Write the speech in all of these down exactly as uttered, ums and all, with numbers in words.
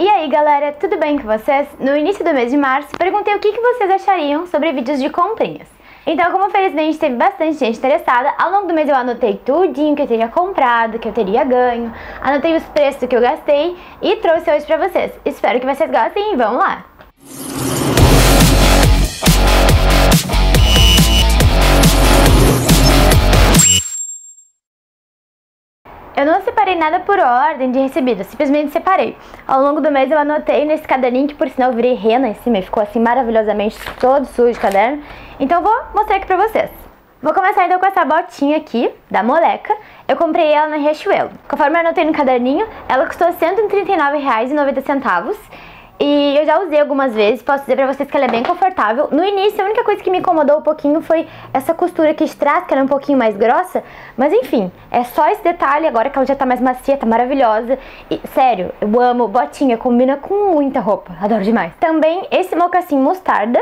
E aí galera, tudo bem com vocês? No início do mês de março, perguntei o que vocês achariam sobre vídeos de comprinhas. Então, como felizmente teve bastante gente interessada, ao longo do mês eu anotei tudinho que eu teria comprado, que eu teria ganho, anotei os preços que eu gastei e trouxe hoje pra vocês. Espero que vocês gostem e vamos lá! Eu não separei nada por ordem de recebido, simplesmente separei. Ao longo do mês eu anotei nesse caderninho, que por sinal eu virei rena em cima e ficou assim maravilhosamente todo sujo o caderno. Então vou mostrar aqui pra vocês. Vou começar então com essa botinha aqui, da Moleca. Eu comprei ela na Riachuelo. Conforme eu anotei no caderninho, ela custou cento e trinta e nove reais e noventa centavos. E eu já usei algumas vezes, posso dizer pra vocês que ela é bem confortável. No início, a única coisa que me incomodou um pouquinho foi essa costura aqui de trás, que ela é um pouquinho mais grossa. Mas enfim, é só esse detalhe, agora que ela já tá mais macia, tá maravilhosa. E sério, eu amo botinha, combina com muita roupa, adoro demais. Também esse mocassim mostarda,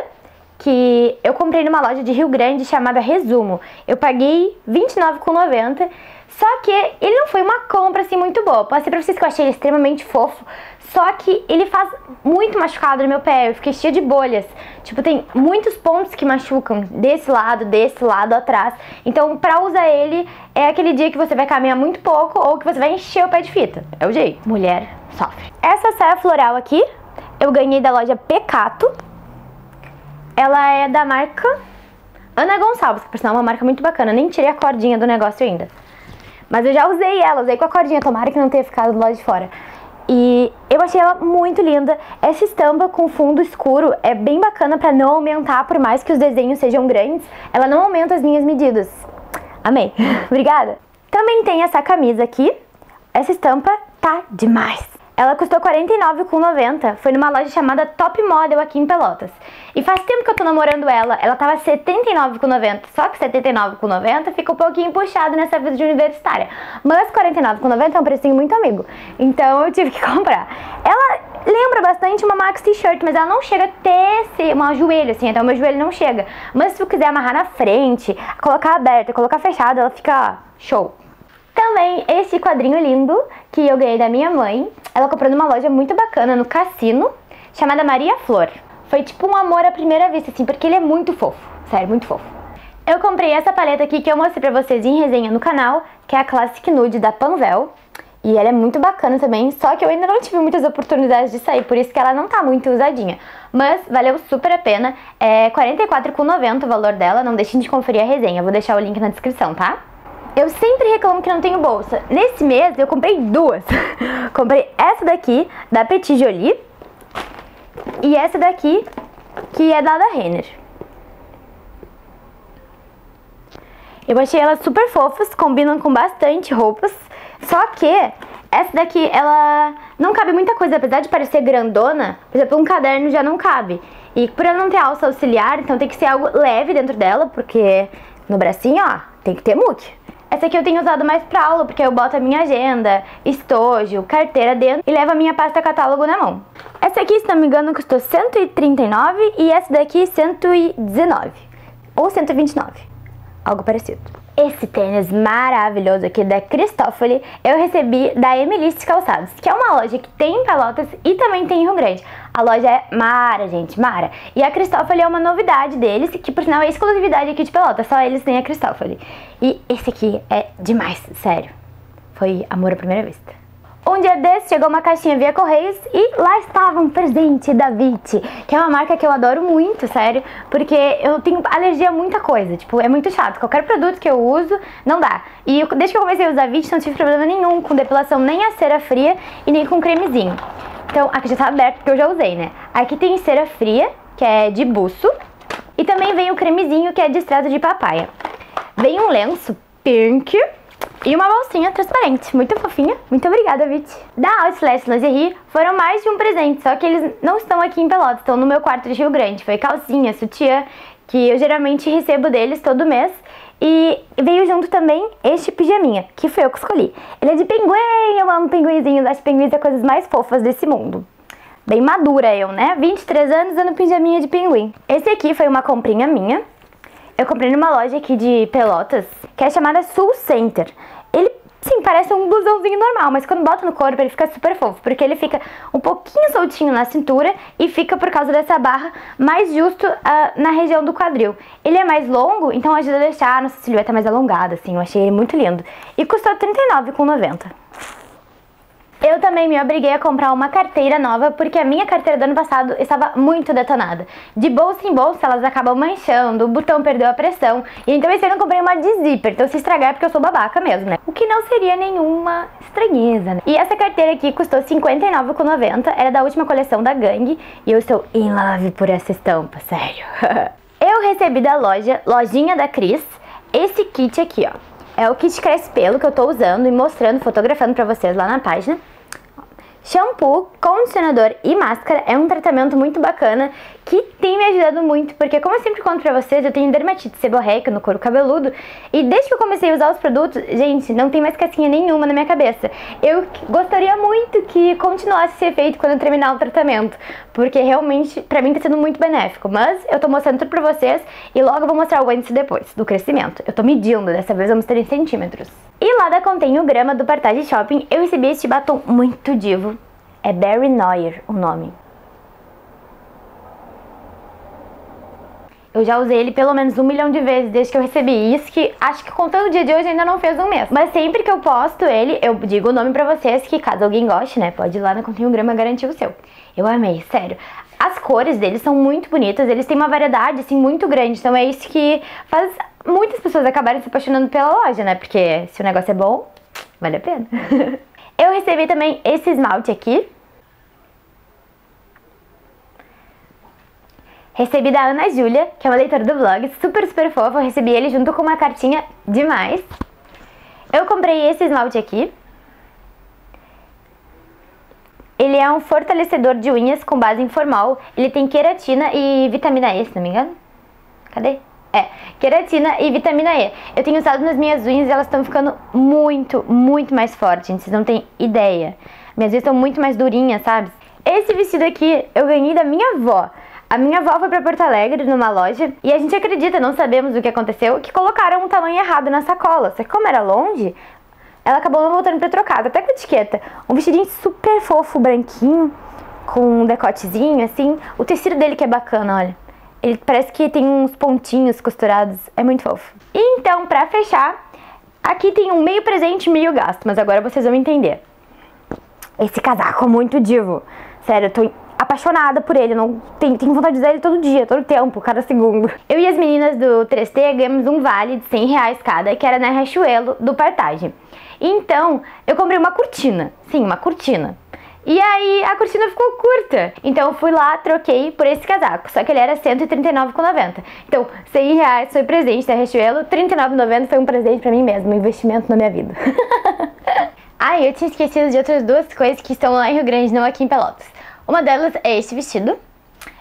que eu comprei numa loja de Rio Grande chamada Resumo. Eu paguei vinte e nove reais e noventa centavos. Só que ele não foi uma compra assim muito boa. Posso dizer pra vocês que eu achei ele extremamente fofo, só que ele faz muito machucado no meu pé, eu fiquei cheia de bolhas. Tipo, tem muitos pontos que machucam, desse lado, desse lado, atrás. Então pra usar ele, é aquele dia que você vai caminhar muito pouco ou que você vai encher o pé de fita. É o jeito, mulher sofre. Essa saia floral aqui, eu ganhei da loja Pecato. Ela é da marca Ana Gonçalves, que por sinal é uma marca muito bacana, nem tirei a cordinha do negócio ainda. Mas eu já usei ela, usei com a cordinha, tomara que não tenha ficado do lado de fora. E eu achei ela muito linda. Essa estampa com fundo escuro é bem bacana pra não aumentar, por mais que os desenhos sejam grandes. Ela não aumenta as minhas medidas. Amei. Obrigada. Também tem essa camisa aqui. Essa estampa tá demais. Ela custou quarenta e nove reais e noventa centavos, foi numa loja chamada Top Model aqui em Pelotas. E faz tempo que eu tô namorando ela, ela tava setenta e nove reais e noventa centavos, só que setenta e nove reais e noventa centavos fica um pouquinho puxado nessa vida de universitária. Mas quarenta e nove reais e noventa centavos é um precinho muito amigo, então eu tive que comprar. Ela lembra bastante uma Max T-shirt, mas ela não chega até ser um joelho assim, então meu joelho não chega. Mas se tu quiser amarrar na frente, colocar aberta, colocar fechada, ela fica show. Também esse quadrinho lindo que eu ganhei da minha mãe. Ela comprou numa loja muito bacana no Cassino, chamada Maria Flor. Foi tipo um amor à primeira vista, assim, porque ele é muito fofo. Sério, muito fofo. Eu comprei essa paleta aqui que eu mostrei pra vocês em resenha no canal, que é a Classic Nude da Panvel. E ela é muito bacana também, só que eu ainda não tive muitas oportunidades de sair, por isso que ela não tá muito usadinha. Mas valeu super a pena. É quarenta e quatro reais e noventa centavos o valor dela, não deixem de conferir a resenha. Vou deixar o link na descrição, tá? Eu sempre reclamo que não tenho bolsa. Nesse mês eu comprei duas. Comprei essa daqui, da Petit Jolie, e essa daqui, que é da da Renner. Eu achei elas super fofas, combinam com bastante roupas. Só que essa daqui, ela não cabe muita coisa, apesar de parecer grandona. Por exemplo, um caderno já não cabe. E por ela não ter alça auxiliar, então tem que ser algo leve dentro dela, porque no bracinho, ó, tem que ter muque. Essa aqui eu tenho usado mais pra aula, porque eu boto a minha agenda, estojo, carteira dentro e levo a minha pasta catálogo na mão. Essa aqui, se não me engano, custou cento e trinta e nove reais e essa daqui cento e dezenove reais ou cento e vinte e nove reais, algo parecido. Esse tênis maravilhoso aqui da Cristofoli eu recebi da Emelice Calçados, que é uma loja que tem em Pelotas e também tem em Rio Grande. A loja é mara, gente, mara. E a Cristofoli é uma novidade deles, que por sinal é exclusividade aqui de Pelotas, só eles têm a Cristofoli. E esse aqui é demais, sério. Foi amor à primeira vista. Um dia desse chegou uma caixinha via Correios e lá estava um presente da Viti, que é uma marca que eu adoro muito, sério, porque eu tenho alergia a muita coisa, tipo, é muito chato, qualquer produto que eu uso, não dá. E eu, desde que eu comecei a usar Viti, não tive problema nenhum com depilação, nem a cera fria e nem com cremezinho. Então, aqui já tá aberto porque eu já usei, né? Aqui tem cera fria, que é de buço, e também vem o cremezinho, que é de extrato de papaya. Vem um lenço pink e uma bolsinha transparente, muito fofinha. Muito obrigada, Viti. Da Outslash Lazy Girl foram mais de um presente, só que eles não estão aqui em Pelotas, estão no meu quarto de Rio Grande. Foi calcinha, sutiã, que eu geralmente recebo deles todo mês. E veio junto também este pijaminha, que foi eu que escolhi. Ele é de pinguim, eu amo pinguinzinhos, acho pinguins é coisas mais fofas desse mundo. Bem madura eu, né? vinte e três anos usando pijaminha de pinguim. Esse aqui foi uma comprinha minha. Eu comprei numa loja aqui de Pelotas, que é chamada Soul Center. Ele Sim, parece um blusãozinho normal, mas quando bota no corpo ele fica super fofo, porque ele fica um pouquinho soltinho na cintura e fica, por causa dessa barra, mais justo uh, na região do quadril. Ele é mais longo, então ajuda a deixar a nossa silhueta mais alongada, assim. Eu achei ele muito lindo. E custou trinta e nove reais e noventa centavos. Eu também me obriguei a comprar uma carteira nova, porque a minha carteira do ano passado estava muito detonada. De bolsa em bolsa elas acabam manchando, o botão perdeu a pressão, e então esse ano eu comprei uma de zíper, então se estragar é porque eu sou babaca mesmo, né? O que não seria nenhuma estranheza, né? E essa carteira aqui custou cinquenta e nove reais e noventa centavos, era da última coleção da Gangue, e eu estou in love por essa estampa, sério. Eu recebi da loja, lojinha da Cris, esse kit aqui, ó. É o kit crespelo que eu tô usando e mostrando, fotografando pra vocês lá na página. Shampoo, condicionador e máscara. É um tratamento muito bacana que tem me ajudado muito, porque como eu sempre conto pra vocês, eu tenho dermatite seborreica no couro cabeludo, e desde que eu comecei a usar os produtos, gente, não tem mais casquinha nenhuma na minha cabeça. Eu gostaria muito que continuasse esse efeito quando eu terminar o tratamento, porque realmente pra mim tá sendo muito benéfico, mas eu tô mostrando tudo pra vocês e logo eu vou mostrar o antes e depois do crescimento. Eu tô medindo, dessa vez eu mostrei em centímetros. E lá da Contém um grama do Partage Shopping eu recebi este batom muito divo. É Barry Noir o nome. Eu já usei ele pelo menos um milhão de vezes desde que eu recebi isso, que acho que contando o dia de hoje ainda não fez um mês. Mas sempre que eu posto ele, eu digo o nome pra vocês, que caso alguém goste, né, pode ir lá na Contém um grama garantir o seu. Eu amei, sério. As cores deles são muito bonitas, eles têm uma variedade, assim, muito grande, então é isso que faz muitas pessoas acabarem se apaixonando pela loja, né, porque se o negócio é bom, vale a pena. Eu recebi também esse esmalte aqui. Recebi da Ana Júlia, que é uma leitora do blog, super, super fofa. Eu recebi ele junto com uma cartinha demais. Eu comprei esse esmalte aqui. Ele é um fortalecedor de unhas com base em formol. Ele tem queratina e vitamina E, se não me engano. Cadê? É, queratina e vitamina E. Eu tenho usado nas minhas unhas e elas estão ficando muito, muito mais fortes, gente. Vocês não têm ideia. Minhas unhas estão muito mais durinhas, sabe? Esse vestido aqui eu ganhei da minha avó. A minha avó foi pra Porto Alegre, numa loja, e a gente acredita, não sabemos o que aconteceu, que colocaram um tamanho errado na sacola. Só que como era longe, ela acabou não voltando pra trocar, até com etiqueta. Um vestidinho super fofo, branquinho, com um decotezinho, assim. O tecido dele que é bacana, olha. Ele parece que tem uns pontinhos costurados, é muito fofo. E então, pra fechar, aqui tem um meio presente e meio gasto, mas agora vocês vão entender. Esse casaco é muito divo. Sério, eu tô apaixonada por ele, não tenho, tenho vontade de usar ele todo dia, todo tempo, cada segundo. Eu e as meninas do três T ganhamos um vale de cem reais cada, que era na Riachuelo do Partage. Então, eu comprei uma cortina, sim, uma cortina. E aí, a cortina ficou curta. Então, eu fui lá, troquei por esse casaco, só que ele era cento e trinta e nove reais e noventa centavos. Então, cem reais foi presente da Riachuelo, trinta e nove reais e noventa centavos foi um presente pra mim mesmo, um investimento na minha vida. Ah, eu tinha esquecido de outras duas coisas que estão lá em Rio Grande, não aqui em Pelotas. Uma delas é este vestido.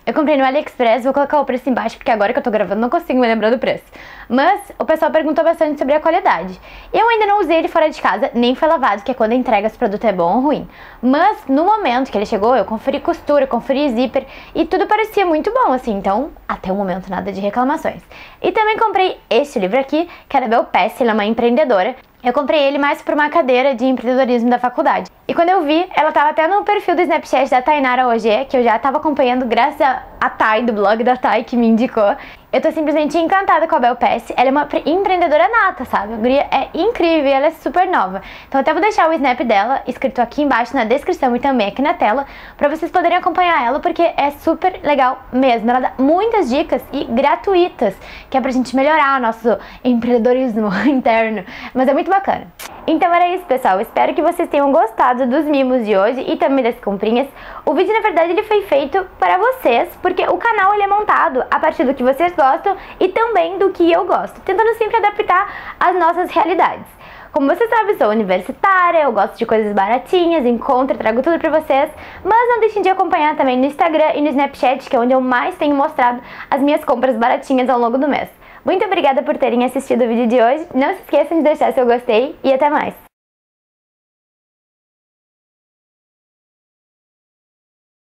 Eu comprei no AliExpress, vou colocar o preço embaixo, porque agora que eu tô gravando não consigo me lembrar do preço. Mas o pessoal perguntou bastante sobre a qualidade. Eu ainda não usei ele fora de casa, nem foi lavado, que é quando a entrega se o produto é bom ou ruim. Mas no momento que ele chegou, eu conferi costura, conferi zíper, e tudo parecia muito bom, assim. Então, até o momento, nada de reclamações. E também comprei este livro aqui, que é da Bel Pesce, ela é uma empreendedora. Eu comprei ele mais por uma cadeira de empreendedorismo da faculdade. E quando eu vi, ela tava até no perfil do Snapchat da Tainara O G, que eu já tava acompanhando graças à Thay, do blog da Thay, que me indicou. Eu tô simplesmente encantada com a Bel Pesce. Ela é uma empreendedora nata, sabe? A guria é incrível e ela é super nova. Então eu até vou deixar o snap dela escrito aqui embaixo na descrição e também aqui na tela, pra vocês poderem acompanhar ela, porque é super legal mesmo. Ela dá muitas dicas e gratuitas, que é pra gente melhorar o nosso empreendedorismo interno. Mas é muito bacana. Então era isso, pessoal. Espero que vocês tenham gostado dos mimos de hoje e também das comprinhas. O vídeo, na verdade, ele foi feito para vocês, porque o canal ele é montado a partir do que vocês gostam e também do que eu gosto, tentando sempre adaptar às nossas realidades. Como vocês sabem, sou universitária, eu gosto de coisas baratinhas, encontro, trago tudo pra vocês, mas não deixem de acompanhar também no Instagram e no Snapchat, que é onde eu mais tenho mostrado as minhas compras baratinhas ao longo do mês. Muito obrigada por terem assistido o vídeo de hoje, não se esqueçam de deixar seu gostei e até mais!